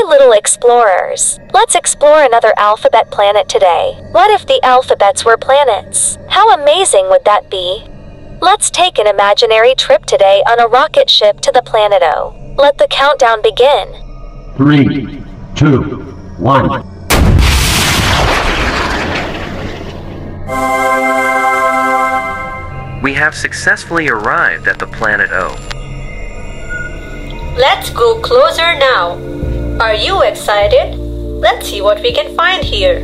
Hi little explorers. Let's explore another alphabet planet today. What if the alphabets were planets? How amazing would that be? Let's take an imaginary trip today on a rocket ship to the planet O. Let the countdown begin. 3, 2, 1. We have successfully arrived at the planet O. Let's go closer now. Are you excited? Let's see what we can find here.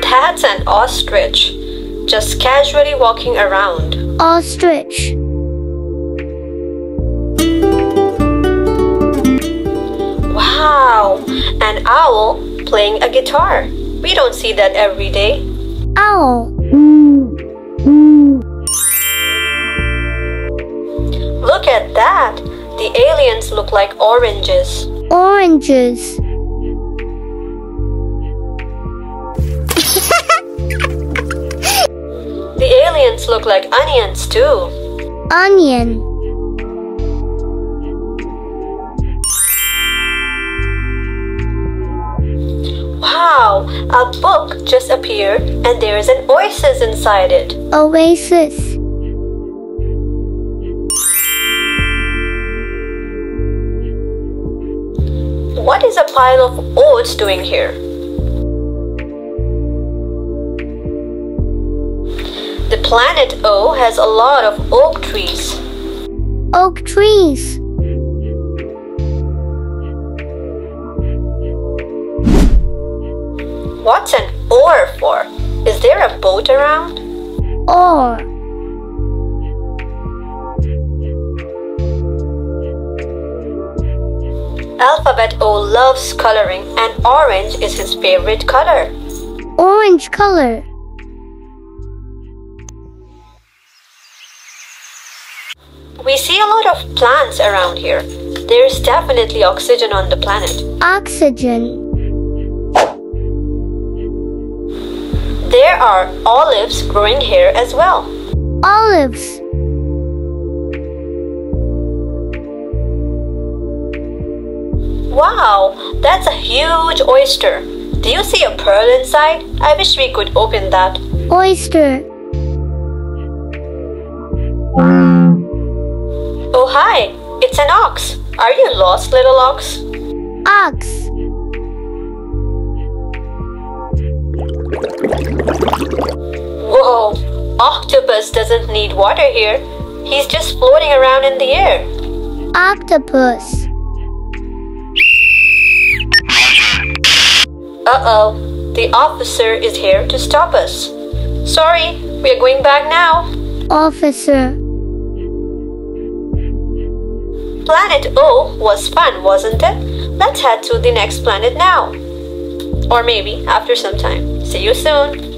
That's an ostrich, just casually walking around. Ostrich. Wow, an owl playing a guitar. We don't see that every day. Owl. Look at that. The aliens look like oranges. Oranges. The aliens look like onions too. Onion. Wow, a book just appeared and there is an oasis inside it. Oasis. What is a pile of oats doing here? The planet O has a lot of oak trees. Oak trees. What's an oar for? Is there a boat around? Oar. Alphabet O loves coloring and orange is his favorite color. Orange color. We see a lot of plants around here. There is definitely oxygen on the planet. Oxygen. There are olives growing here as well. Olives. Wow, that's a huge oyster. Do you see a pearl inside? I wish we could open that. Oyster. Oh hi, it's an ox. Are you lost, little ox? Ox. Whoa, octopus doesn't need water here. He's just floating around in the air. Octopus. Uh-oh, the officer is here to stop us. Sorry, we're going back now. Officer. Planet O was fun, wasn't it? Let's head to the next planet now. Or maybe after some time. See you soon.